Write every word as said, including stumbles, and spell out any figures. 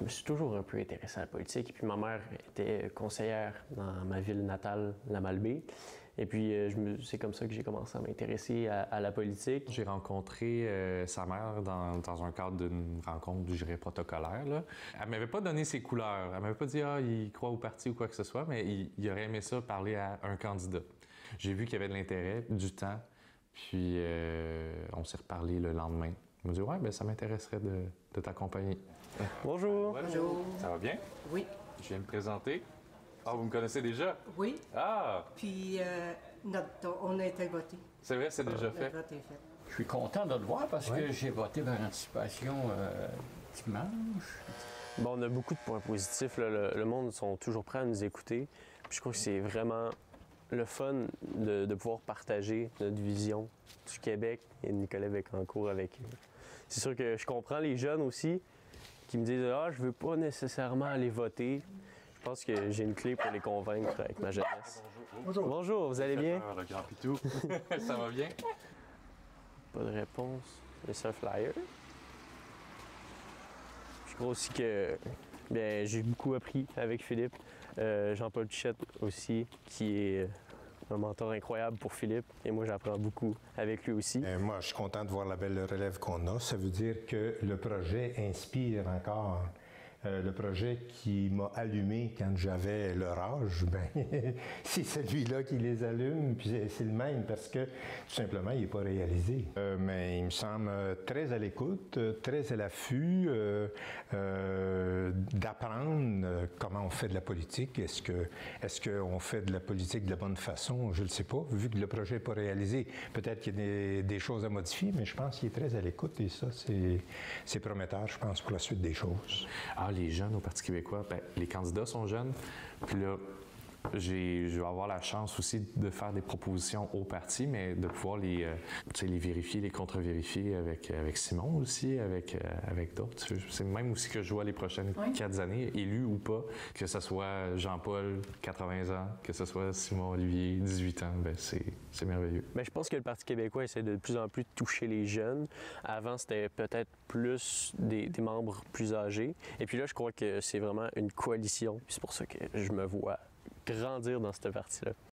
je me suis toujours un peu intéressé à la politique. Et puis ma mère était conseillère dans ma ville natale, La Malbaie. Et puis euh, c'est comme ça que j'ai commencé à m'intéresser à, à la politique. J'ai rencontré euh, sa mère dans, dans un cadre d'une rencontre, je dirais, protocolaire, là. Elle m'avait pas donné ses couleurs. Elle m'avait pas dit « Ah, il croit au parti » ou quoi que ce soit, mais il, il aurait aimé ça parler à un candidat. J'ai vu qu'il y avait de l'intérêt, du temps, puis euh, on s'est reparlé le lendemain. Il m'a dit « Ouais, ben ça m'intéresserait de, de t'accompagner. » Bonjour. Bonjour. Ça va bien? Oui. Je viens me présenter. Ah, vous me connaissez déjà? Oui. Ah! Puis, euh, notre, on a été voté. C'est vrai, c'est déjà fait. Vote est fait. Je suis content de le voir parce ouais. que j'ai voté par anticipation euh, dimanche. Bon, on a beaucoup de points positifs, là. Le, le monde sont toujours prêts à nous écouter. Puis je crois que c'est vraiment le fun de, de pouvoir partager notre vision du Québec et de Nicolet-Bécancour avec eux. C'est sûr que je comprends les jeunes aussi qui me disent « Ah, je veux pas nécessairement aller voter. » Je pense que j'ai une clé pour les convaincre avec ma jeunesse. Bonjour. Bonjour, vous allez bien? Le grand pitou. Ça va bien? Pas de réponse. C'est un flyer. Je crois aussi que bien, j'ai beaucoup appris avec Philippe. Euh, Jean-Paul Chette aussi, qui est un mentor incroyable pour Philippe. Et moi, j'apprends beaucoup avec lui aussi. Et moi, je suis content de voir la belle relève qu'on a. Ça veut dire que le projet inspire encore. Euh, le projet qui m'a allumé quand j'avais leur âge, ben, c'est celui-là qui les allume, puis c'est le même parce que tout simplement, il n'est pas réalisé. Euh, mais il me semble très à l'écoute, très à l'affût euh, euh, d'apprendre comment on fait de la politique. Est-ce que, est-ce qu'on fait de la politique de la bonne façon? Je ne le sais pas, vu que le projet n'est pas réalisé. Peut-être qu'il y a des, des choses à modifier, mais je pense qu'il est très à l'écoute et ça, c'est prometteur, je pense, pour la suite des choses. Alors, les jeunes au Parti québécois, ben, les candidats sont jeunes. Puis là, j'ai, je vais avoir la chance aussi de faire des propositions au parti, mais de pouvoir les, euh, tu sais, les vérifier, les contre-vérifier avec, avec Simon aussi, avec, euh, avec d'autres. C'est même aussi que je vois les prochaines oui. quatre années, élus ou pas, que ce soit Jean-Paul, quatre-vingts ans, que ce soit Simon-Olivier, dix-huit ans, ben c'est, c'est merveilleux. Bien, je pense que le Parti québécois essaie de plus en plus toucher les jeunes. Avant, c'était peut-être plus des, des membres plus âgés. Et puis là, je crois que c'est vraiment une coalition. C'est pour ça que je me vois grandir dans cette partie-là.